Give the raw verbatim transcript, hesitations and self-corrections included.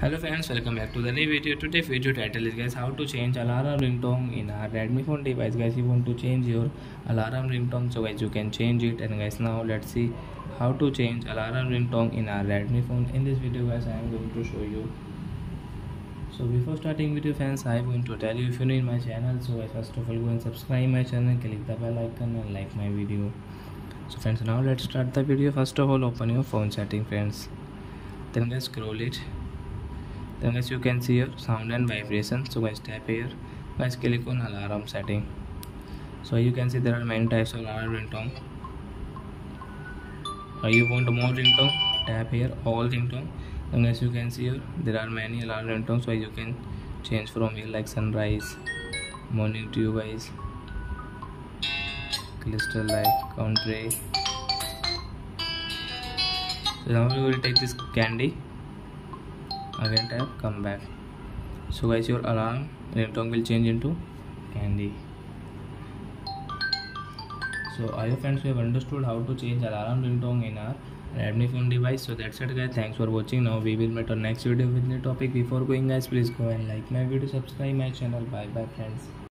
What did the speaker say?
Hello friends, welcome back to the new video. Today video title is guys how to change alarm ringtone in our Redmi phone device. Guys, you want to change your alarm ringtone, so guys you can change it. And guys, now let's see how to change alarm ringtone in our Redmi phone. In this video guys, I am going to show you. So before starting video friends, I am going to tell you if you are new in my channel, so guys first of all go and subscribe my channel, click the bell icon and like my video. So friends, now let's start the video. First of all, open your phone setting friends, then guys scroll it. Then guys you can see your sound and vibration, so guys tap here, guys click on alarm setting. So you can see there are many types of alarm ringtone. Or you want more ringtone, tap here all ringtone. Then guys you can see here there are many alarm ringtone, so you can change from here like sunrise, morning to you guys, crystal light, country. So now we will take this candy. Again tap come back. So guys your alarm ringtone will change into candy. So I hope friends you have understood how to change alarm ringtone in our Redmi phone device. So that's it guys, thanks for watching. Now we will meet on next video with new topic. Before going guys, please go and like my video, subscribe my channel. Bye bye friends.